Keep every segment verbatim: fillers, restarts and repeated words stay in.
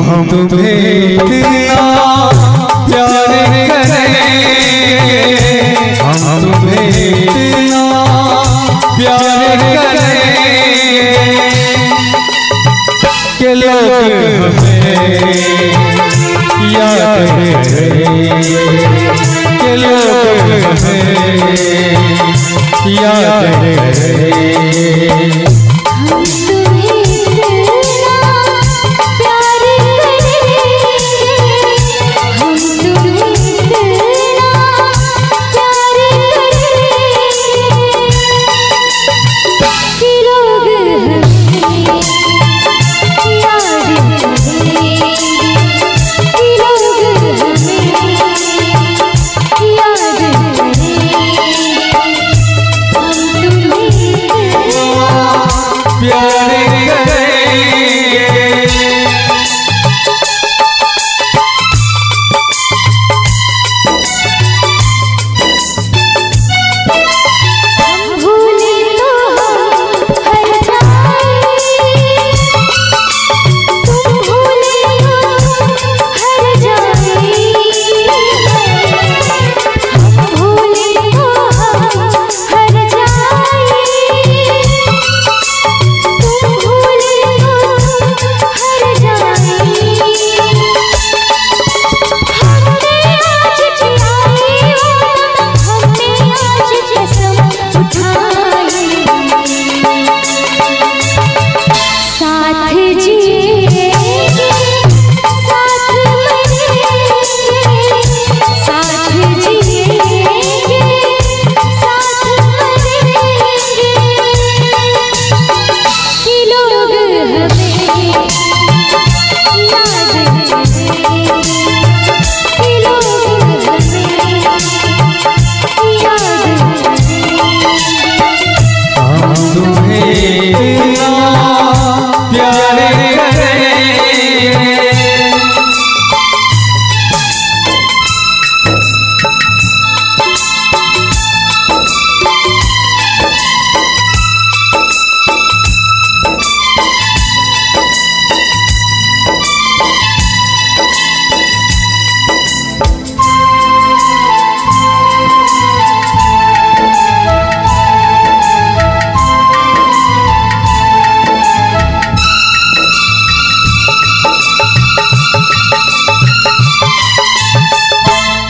हम तुम्हें इतना प्यार करेंगे, हम तुम्हें इतना प्यार करेंगे के लोग हमें याद करेंगे, के लोग हमें याद करेंगे।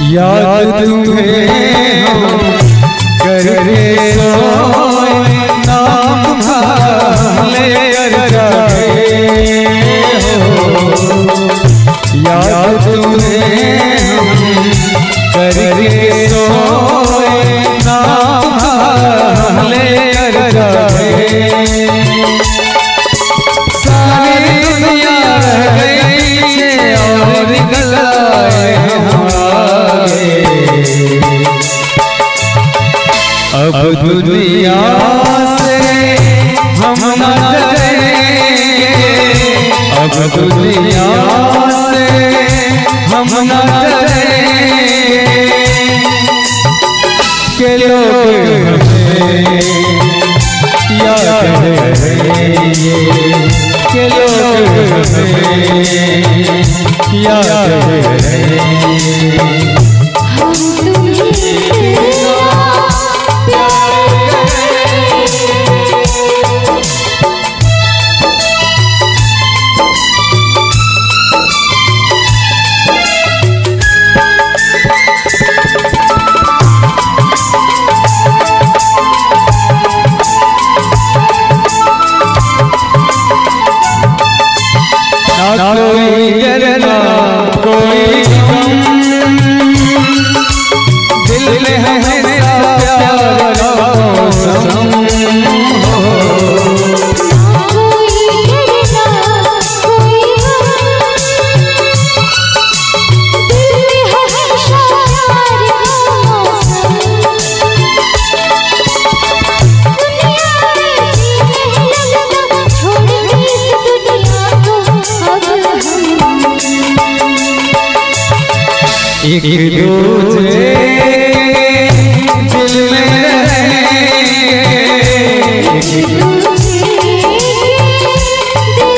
याद तुम्हें हम करे सोए नाम भाले जागे हो, याद तुम्हें हम करे सोए नाम भाले जागे। सारी दुनिया रह गई है और गलाए हमारा, अब दुनिया से हम न डरेंगे, अब दुनिया से हम न डरेंगे के लोग हमें याद करेंगे, के लोग हमें याद करेंगे। एक दूजे दिल में रहेंगे, एक दूजे दिल में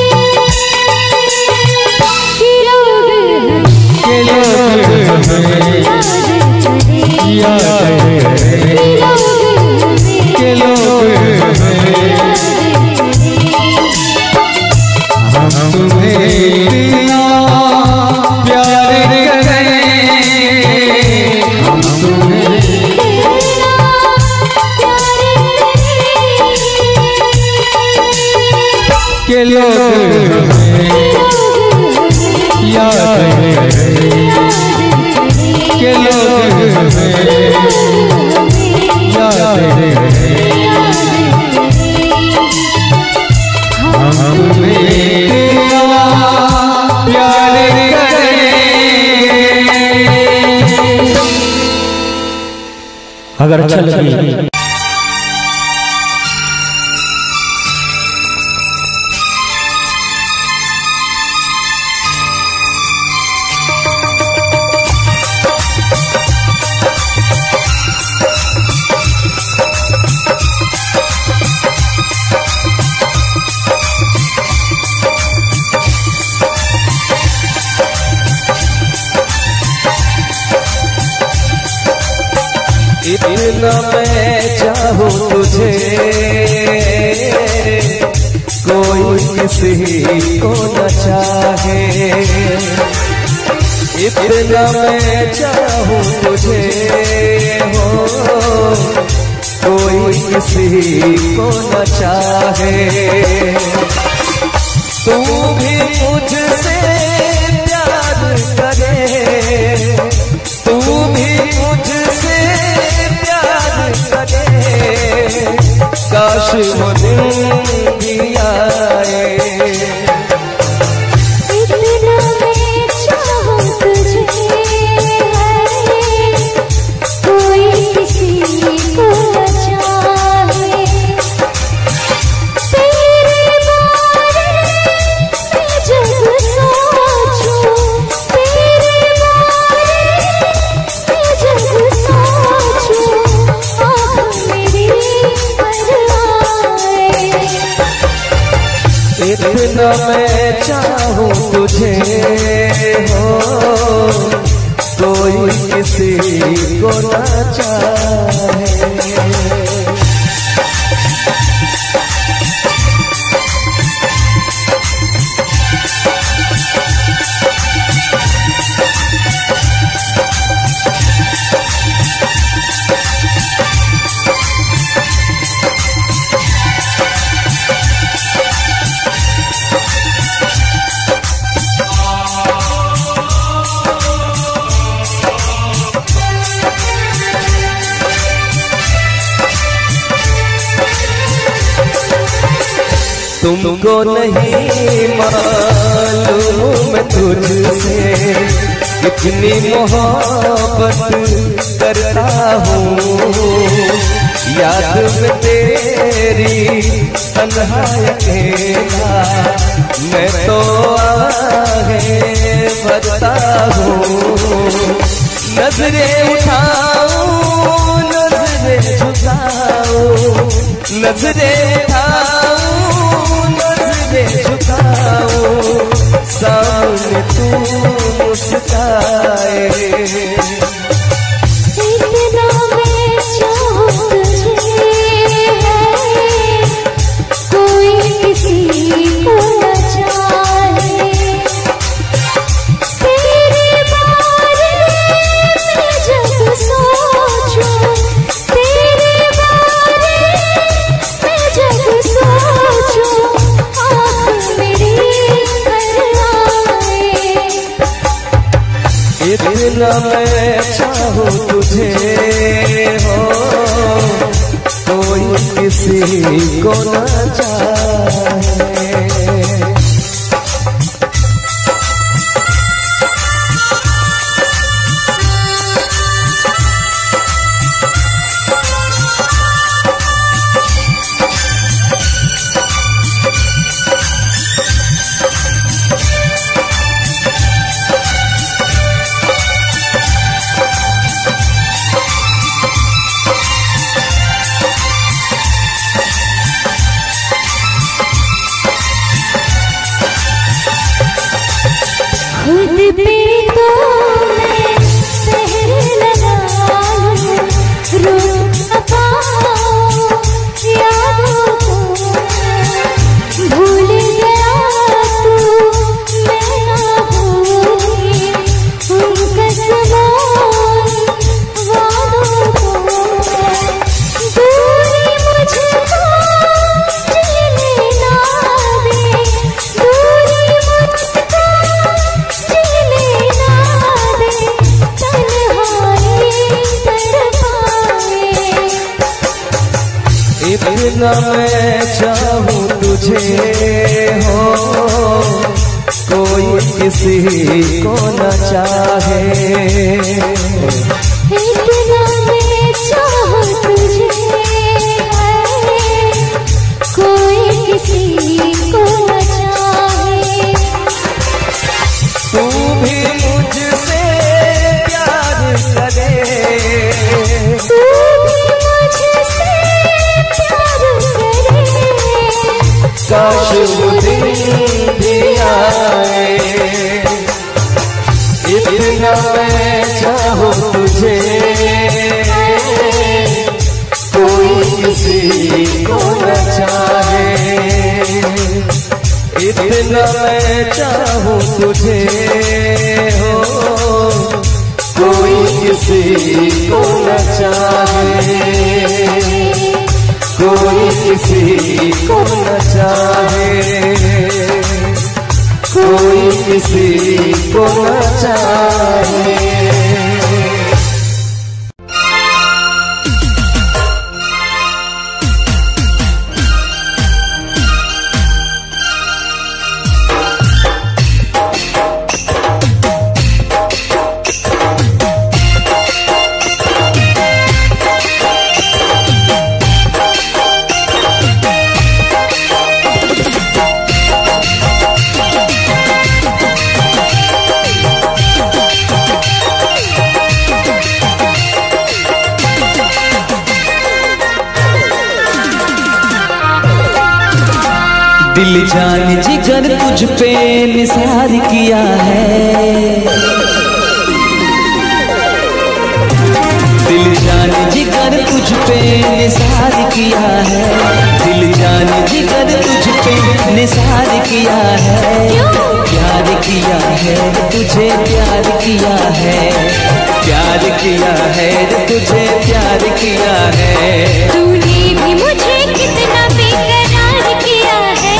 रहेंगे अगर अच्छा लगे इतना मैं चाहूं तुझे कोई किसी को न चाहे। इतना मैं चाहूं तुझे हो कोई किसी को न चाहे। तू भी मुझसे प्यार करे, तू भी मुझसे काश वो दिन भी आए। इतना मैं चाहूं तुझे कोई किसी को न चाहे। तेरे बारे में जो सोचूं, तेरे बारे में जो सोचूं, आँख मेरी इतना मैं चाहूं तुझे हो कोई किसी को न चाहे। तुमको नहीं मालूम तुझसे कितनी मोहब्बत करता हूँ। याद में तेरी तन्हाइयाँ मैं तो आगे बढ़ता हूँ। नजरें उठाऊँ नजरें झुकाऊँ, नजरें उठाऊँ नजरें झुकाऊँ, सामने तू मुस्कुराए। इतना मैं चाहूं तुझे कोई किसी को न चाहे। तेरे बारे में जब सोचूं, तेरे बारे में जब सोचूं, आँख मेरी भर आए। इतना मैं चाहूं तुझे हो कोई किसी को न चाहे। हूँ तुझे हो, कोई किसी को न चाहे। काश वो दिन भी आए, इतना मैं चाहूँ तुझे, कोई किसी को न चाहे। इतना मैं चाहूँ तुझे हो, कोई किसी को न चाहे, कोई किसी को न चाहे, कोई किसी को न चाहे। दिल जान जिगर तुझ पे निसार किया है, दिल जान जिगर तुझ पे निसार किया है, दिल जान जिगर तुझ पे निसार किया है, प्यार किया है तुझे, प्यार किया है, प्यार किया है तुझे, प्यार किया है। तूने भी मुझे कितना बेकरार किया है,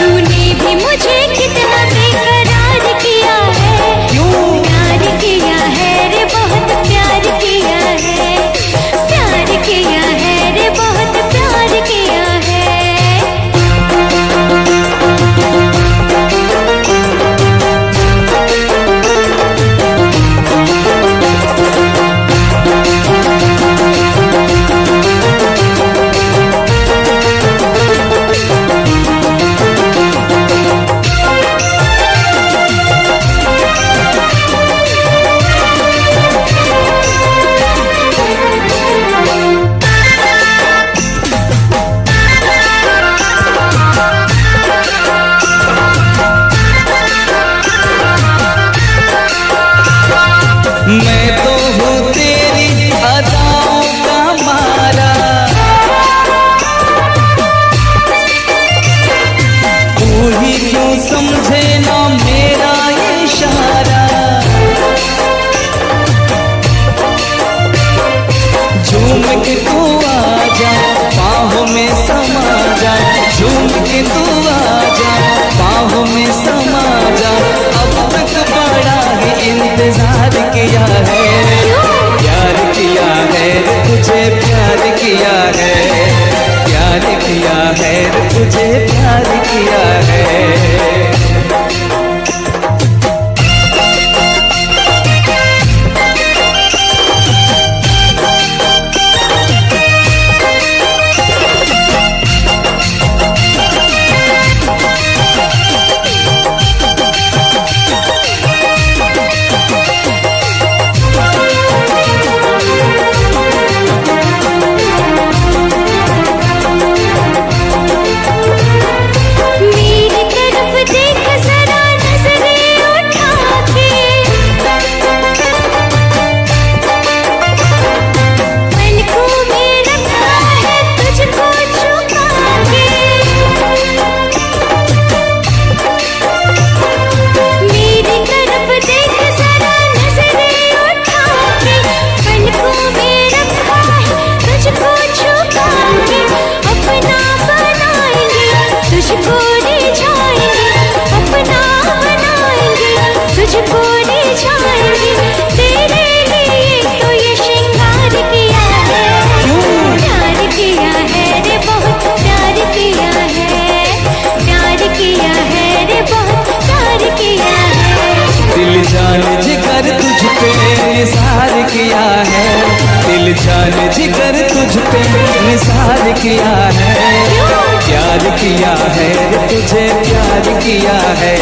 तूने भी मुझे कितना बेकरार किया है, क्यों प्यार किया है रे, बहुत प्यार किया है, प्यार किया है रे, बहुत प्यार किया है। किया है, प्यार किया है तुझे, प्यार किया है,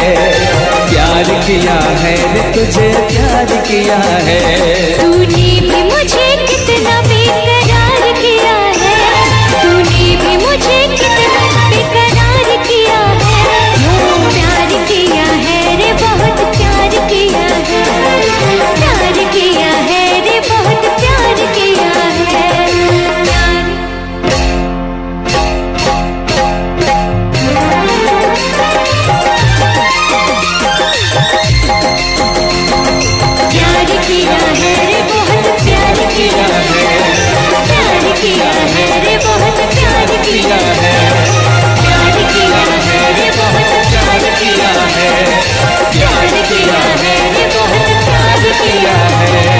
प्यार किया है तुझे, प्यार किया है। तूने भी मुझे कितना बेकरार किया है, तूने भी मुझे कितना बेकरार किया है, प्यार किया है रे बहुत प्यार किया है, प्यार किया है रे बहुत प्यार किया है। किया है रे बहुत प्यार किया है, प्यार किया है रे बहुत प्यार किया है, प्यार किया है रे बहुत प्यार किया है, प्यार किया है रे बहुत प्यार किया है।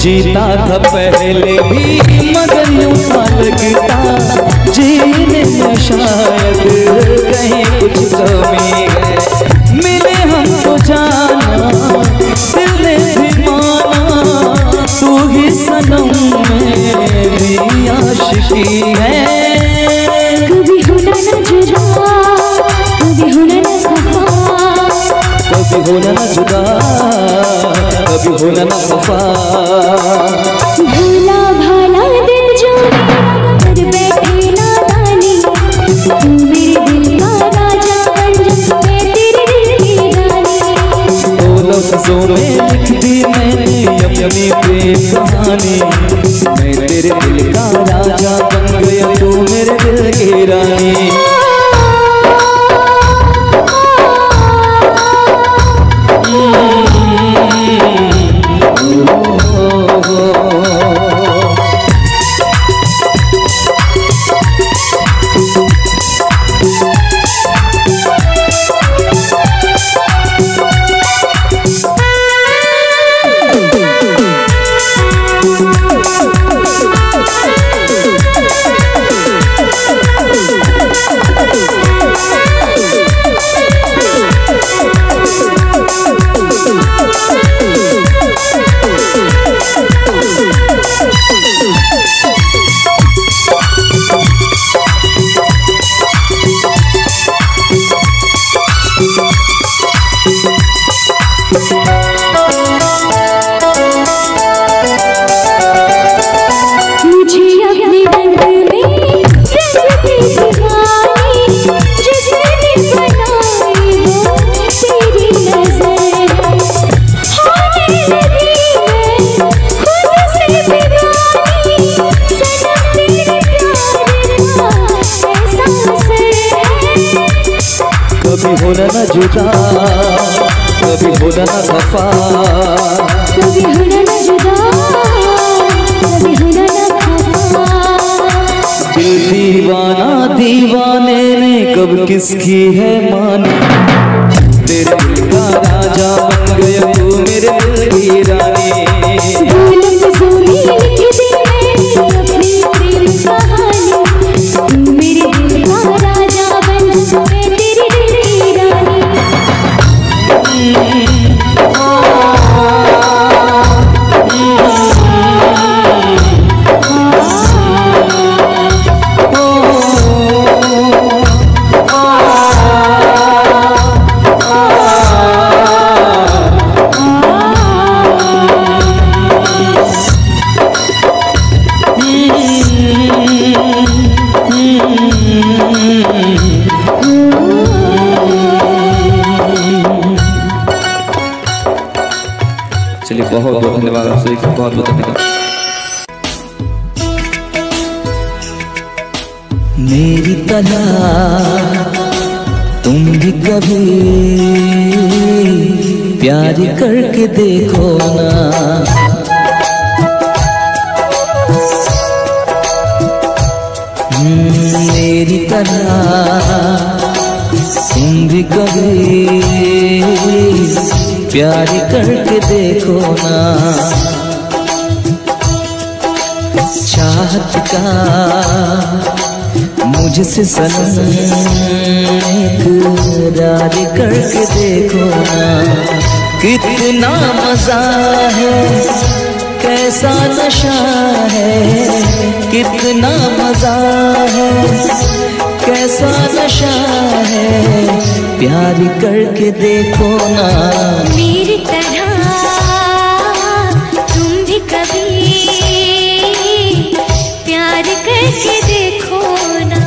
जीता था पहले भी मगर यूं था लगता जीने में शायद कहीं कुछ कमी है। मिले हमको जाना दिल ने भी माना, तू ही सनम में भी आशिकी है। कभी होना न जुदा, कभी होना न खफा, कभी होना न जुदा, कभी होना न खफा। भूला भाला दिल जो मेरा कर बैठे नादानी, तू मेरे दिल का राजा बन जा, मैं तेरे दिल की रानी। दो लफ्जों में लिख दी मैंने अपनी प्रेम कहानी, मैं तेरे दिल का राजा बन गया, तू मेरे दिल की रानी। कभी होना न जुदा, कभी होना ना खफा, कभी होना ना जुदा, कभी होना ना खफा। दिल दीवाना दीवाने ने कब किसकी है माना, तेरे दिल का राजा बन गया तू मेरे दिल की रानी। चलिए बहुत बहुत धन्यवाद आप सभी का, बहुत बहुत धन्यवाद। मेरी तरह तुम भी कभी प्यार करके देखो ना, मेरी तरह तुम भी कभी प्यार करके देखो ना। चाहत का मुझसे सनम इकरार करके देखो ना। कितना मजा है, कैसा नशा है, कितना मजा है, कैसा नशा है, प्यार करके देखो ना। मेरी तरह तुम भी कभी प्यार करके देखो ना।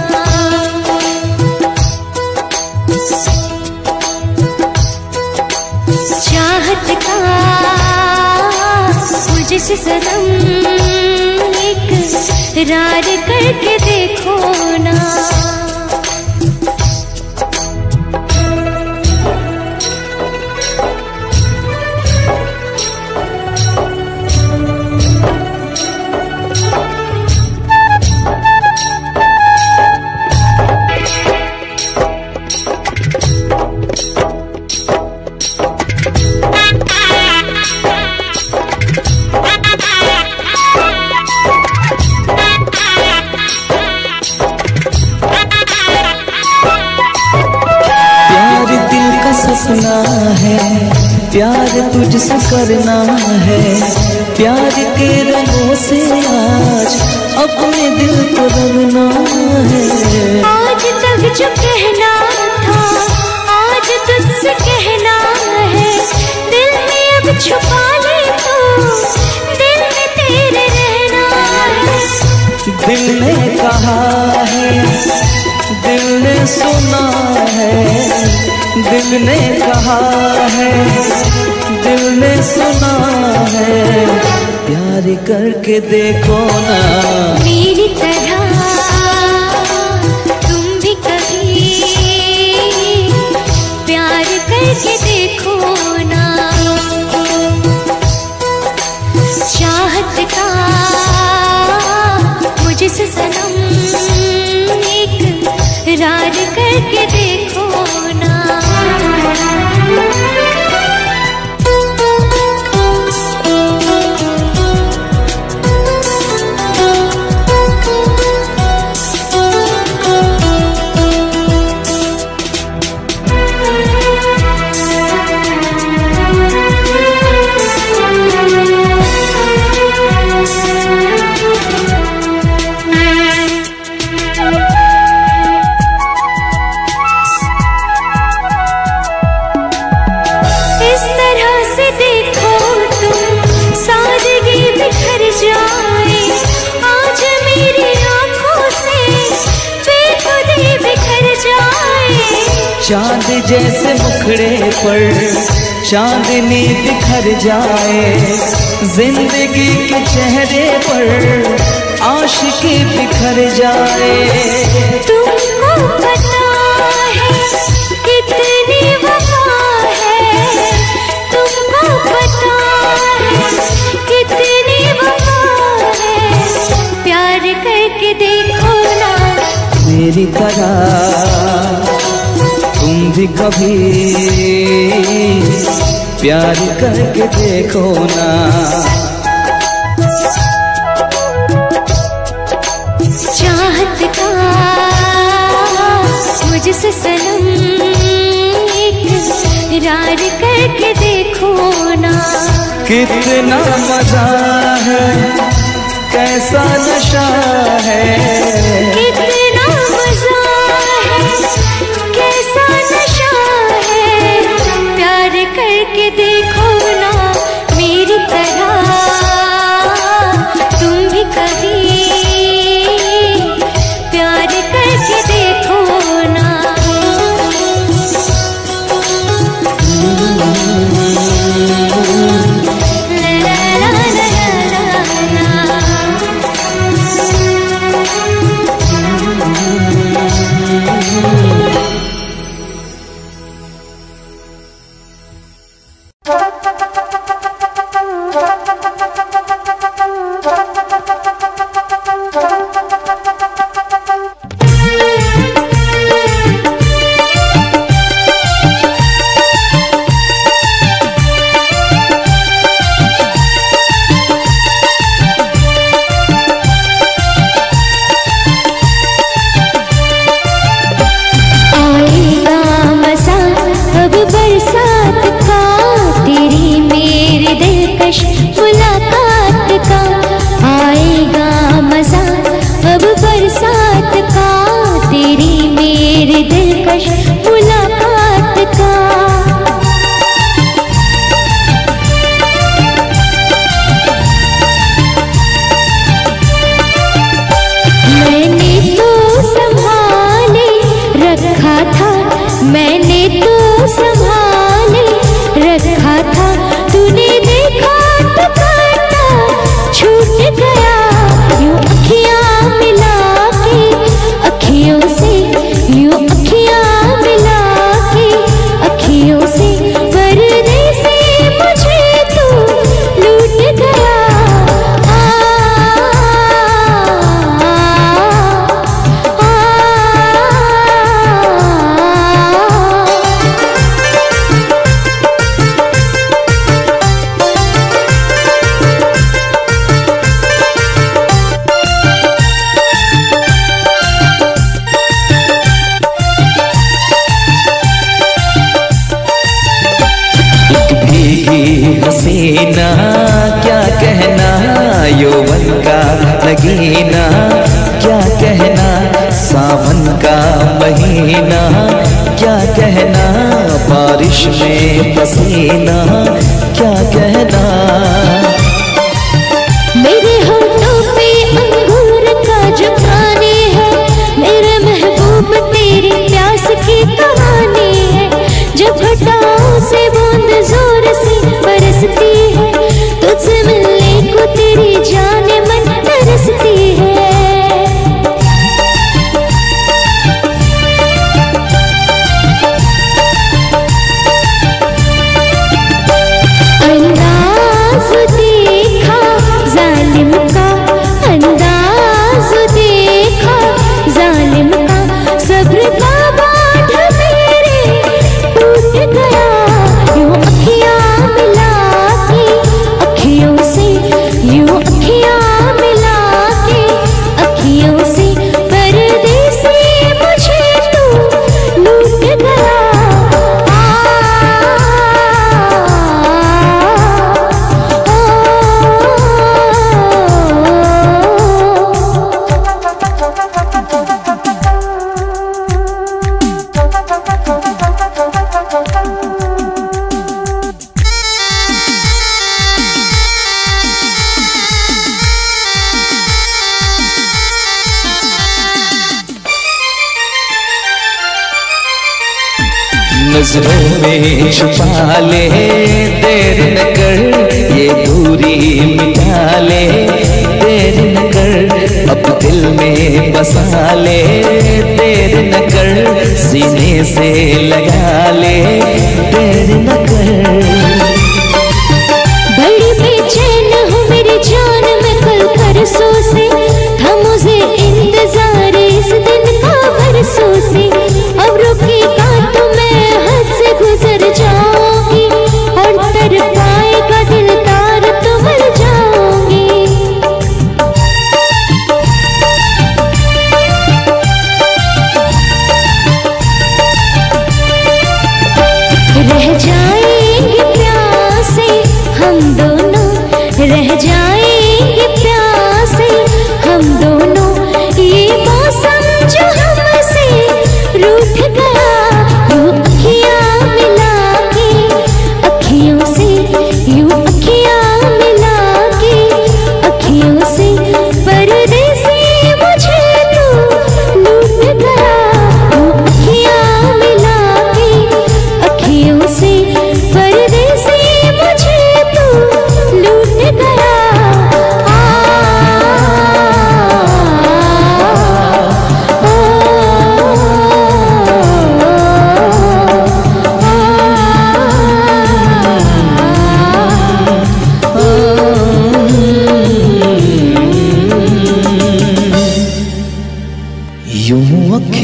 चाहत का मुझसे सनम इकरार करके देखो ना। सपना है प्यार तुझसे करना है, प्यार के रंगों से आज अपने दिल को रंगना है। आज तक जो कहना था आज तुझसे कहना है, दिल में अब छुपा ले तू, दिल में तेरे रहना है। दिल ने कहा है, दिल ने सुना है, दिल ने कहा है, दिल ने सुना है, प्यार करके देखो ना। मेरी तरह तुम भी कभी प्यार करके देखो ना। चाहत का मुझसे सनम इकरार करके देखो ना। चांद जैसे मुखड़े पर चांदनी बिखर जाए, जिंदगी के चेहरे पर आशिकी बिखर जाए। तुमको पता है कितनी वफा है, मेरी तरह तुम भी कभी प्यार करके देखो ना। चाहत का मुझसे सनम इकरार करके देखो ना। कितना मजा है, कैसा नशा है, कितना मजा है, कैसा नशा है, प्यार करके देखो ना मेरी तरह तुम भी कभी प्यार करके देखो ना। नजरों में छुपा ले, देर न कर ये दूरी मिटा ले, देर न कर अब दिल में बसा ले, देर न कर सीने से लगा ले, देर न कर। बड़ी बेचैन हूँ मेरी जान में कल परसों से, था मुझे इंतजार इस दिन का।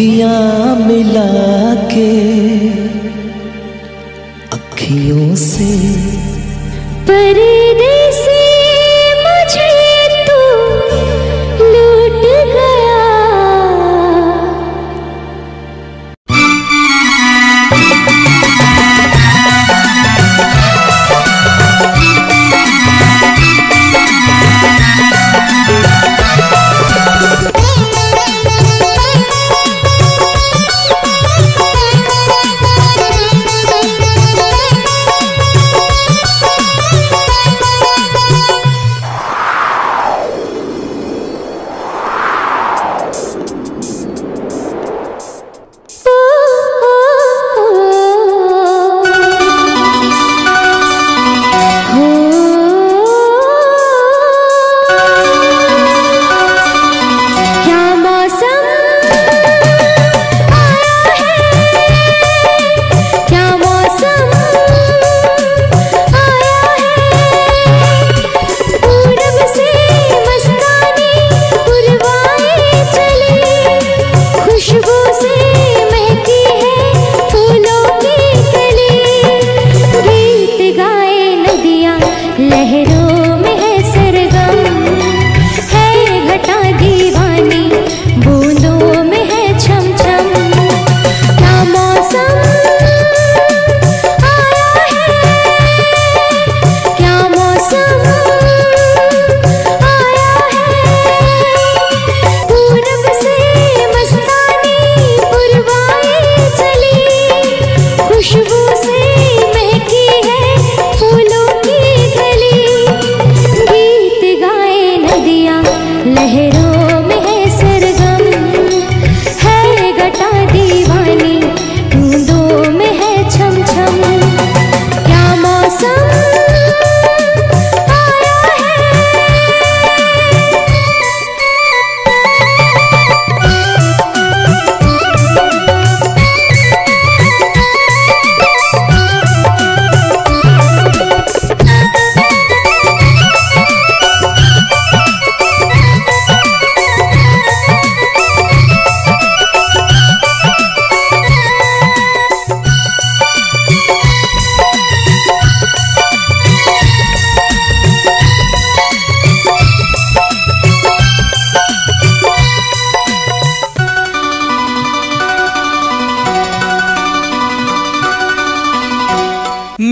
अखियाँ मिला के अखियों से पर्दे से मुझे तू लूट गया।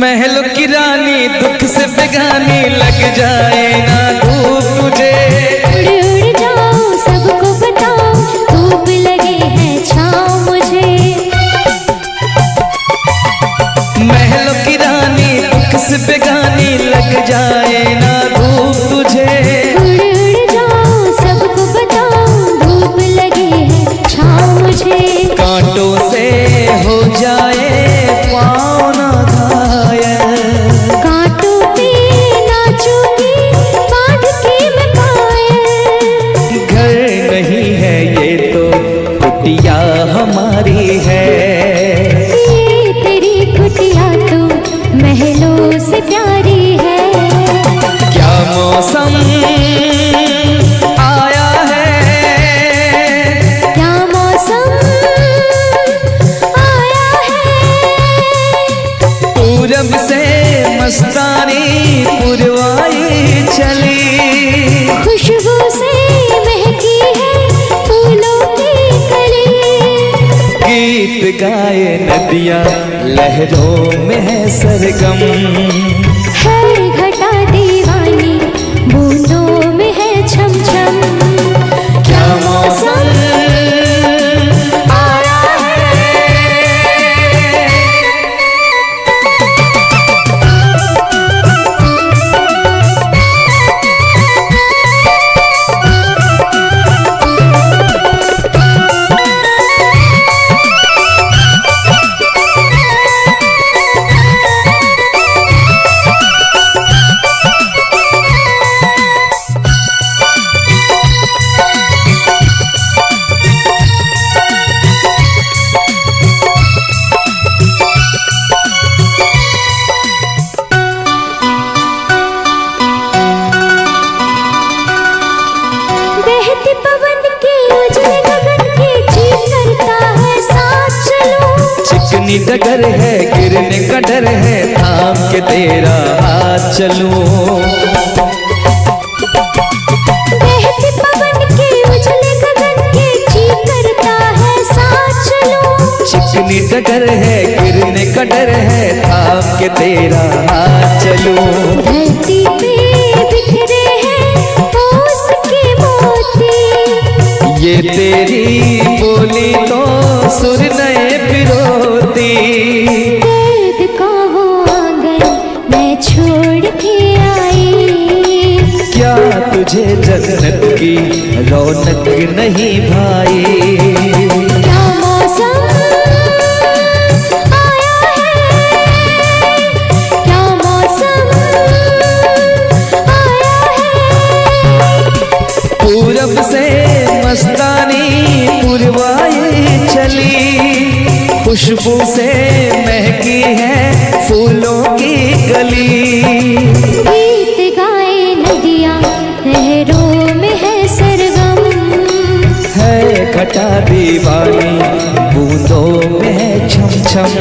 महलों की रानी दुख से बेगानी लग जाए ना धूप तुझे उड़ उड़ जाओ सबको बताओ धूप लगे है छाँव मुझे। महलों की रानी दुख से बेगानी लग जाए ना धूप तुझे उड़ उड़ जाओ सबको बताओ धूप लगे है छाँव मुझे। कांटों से हो जाए पाँव ना गाए नदियाँ लहरों में है सरगम है घटा दीवानी बूंदों में है छम छम। क्या मौसम आया पवन के उजले गगन के जी करता कितनी डगर है, गिरने का डर है, थाम के तेरा हाथ चलूं। बहते पवन के उछले गगन के जी करता है साथ चलूं। चिकनी डगर है, गिरने का डर है, थाम के तेरा हाथ चलूं। ये तेरी बोली तो सुर नए पिरोती, कैद का वो आंगन मैं छोड़ के आई। क्या तुझे जन्नत की रौनक नहीं भाई, क्या मौसम आया है, क्या मौसम आया है। पूरब से मस्तानी पुरवाई चली, खुशबू से महकी है फूलों की गली। गीत गाए नदियाँ लहरों में है सरगम, है खटा दीवानी बूंदों में है छम छम।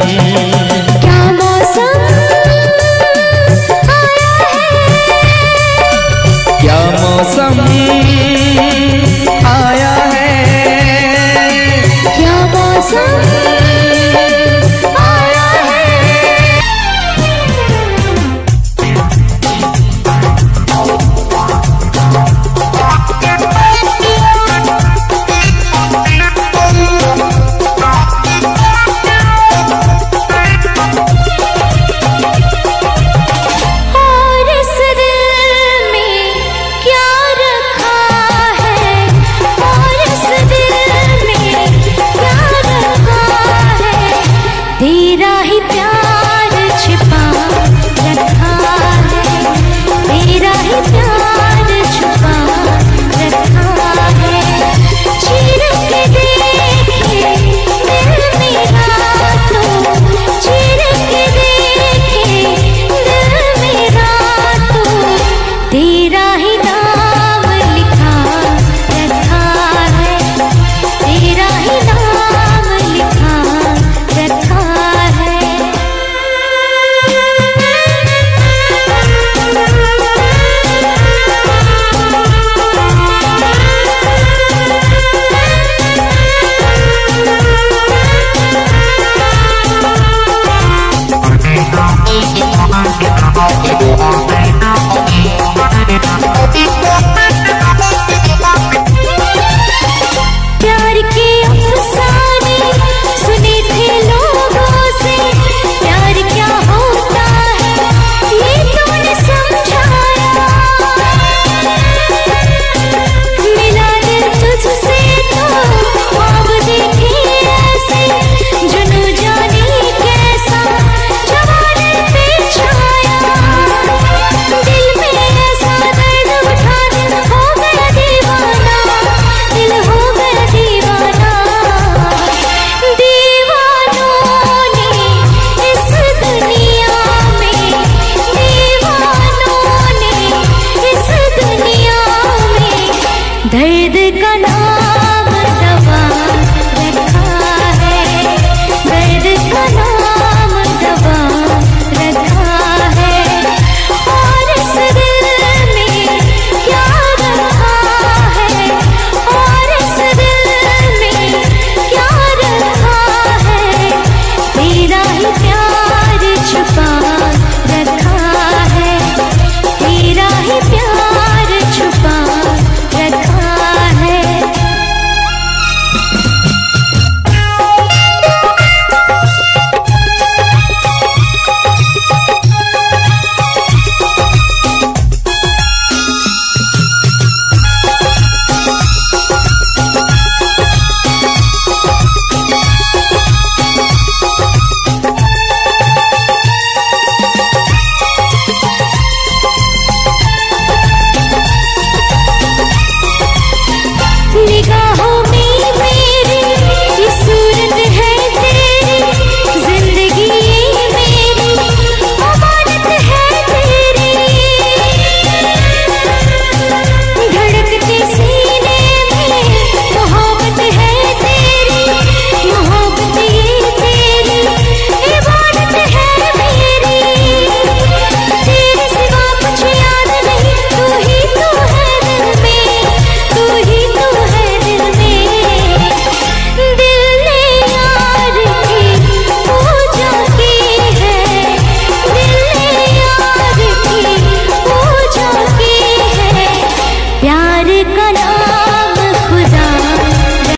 दर्द का नाम